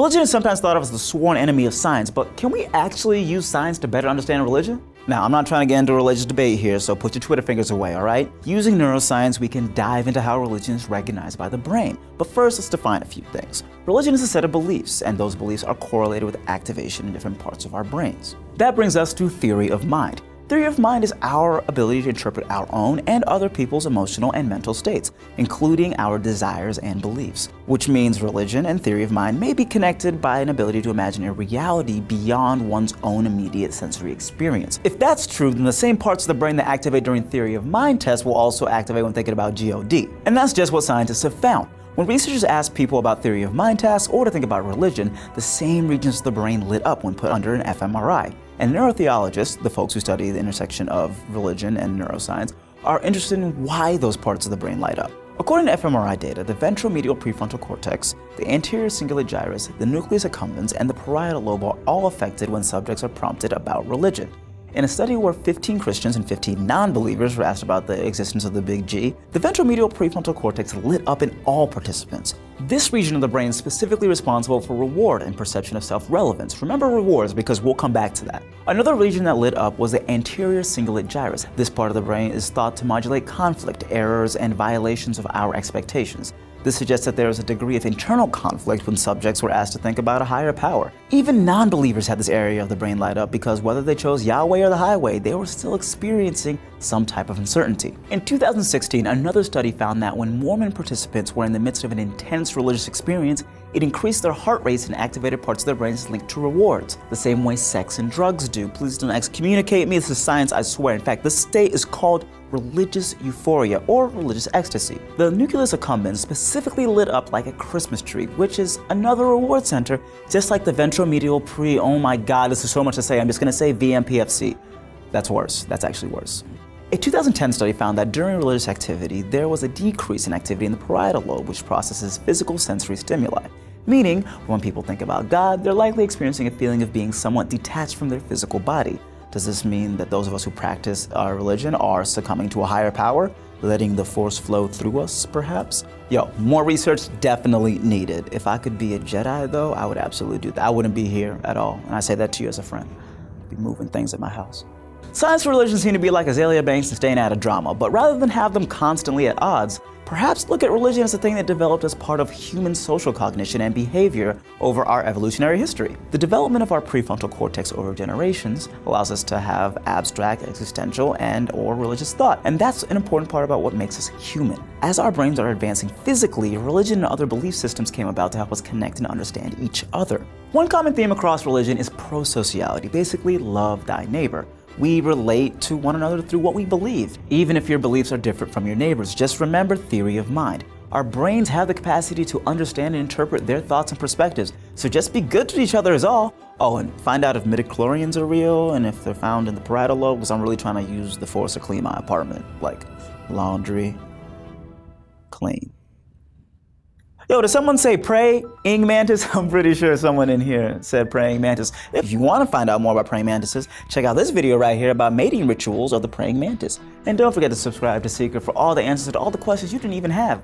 Religion is sometimes thought of as the sworn enemy of science, but can we actually use science to better understand religion? Now, I'm not trying to get into a religious debate here, so put your Twitter fingers away, all right? Using neuroscience, we can dive into how religion is recognized by the brain. But first, let's define a few things. Religion is a set of beliefs, and those beliefs are correlated with activation in different parts of our brains. That brings us to theory of mind. Theory of mind is our ability to interpret our own and other people's emotional and mental states, including our desires and beliefs, which means religion and theory of mind may be connected by an ability to imagine a reality beyond one's own immediate sensory experience. If that's true, then the same parts of the brain that activate during theory of mind tests will also activate when thinking about God. And that's just what scientists have found. When researchers asked people about theory of mind tasks or to think about religion, the same regions of the brain lit up when put under an fMRI. And neurotheologists, the folks who study the intersection of religion and neuroscience, are interested in why those parts of the brain light up. According to fMRI data, the ventromedial prefrontal cortex, the anterior cingulate gyrus, the nucleus accumbens, and the parietal lobe are all affected when subjects are prompted about religion. In a study where 15 Christians and 15 non-believers were asked about the existence of the Big G, the ventromedial prefrontal cortex lit up in all participants. This region of the brain is specifically responsible for reward and perception of self-relevance. Remember rewards because we'll come back to that. Another region that lit up was the anterior cingulate gyrus. This part of the brain is thought to modulate conflict, errors, and violations of our expectations. This suggests that there was a degree of internal conflict when subjects were asked to think about a higher power. Even non-believers had this area of the brain light up because whether they chose Yahweh or the highway, they were still experiencing some type of uncertainty. In 2016, another study found that when Mormon participants were in the midst of an intense religious experience, it increased their heart rates and activated parts of their brains linked to rewards, the same way sex and drugs do. Please don't excommunicate me, this is science, I swear. In fact, this state is called religious euphoria or religious ecstasy. The nucleus accumbens specifically lit up like a Christmas tree, which is another reward center, just like the ventromedial pre, oh my god, this is so much to say, I'm just gonna say VMPFC. That's worse, that's actually worse. A 2010 study found that during religious activity, there was a decrease in activity in the parietal lobe, which processes physical sensory stimuli. Meaning, when people think about God, they're likely experiencing a feeling of being somewhat detached from their physical body. Does this mean that those of us who practice our religion are succumbing to a higher power, letting the force flow through us, perhaps? Yo, more research definitely needed. If I could be a Jedi, though, I would absolutely do that. I wouldn't be here at all, and I say that to you as a friend. I'd be moving things at my house. Science and religion seem to be like Azalea Banks and staying out of drama, but rather than have them constantly at odds, perhaps look at religion as a thing that developed as part of human social cognition and behavior over our evolutionary history. The development of our prefrontal cortex over generations allows us to have abstract, existential, and/or religious thought, and that's an important part about what makes us human. As our brains are advancing physically, religion and other belief systems came about to help us connect and understand each other. One common theme across religion is prosociality, basically love thy neighbor. We relate to one another through what we believe, even if your beliefs are different from your neighbor's. Just remember theory of mind. Our brains have the capacity to understand and interpret their thoughts and perspectives, so just be good to each other is all. Oh, and find out if midichlorians are real and if they're found in the parietal lobe, because I'm really trying to use the force to clean my apartment, like laundry, clean. Yo, did someone say praying mantis? I'm pretty sure someone in here said praying mantis. If you want to find out more about praying mantises, check out this video right here about mating rituals of the praying mantis. And don't forget to subscribe to Seeker for all the answers to all the questions you didn't even have.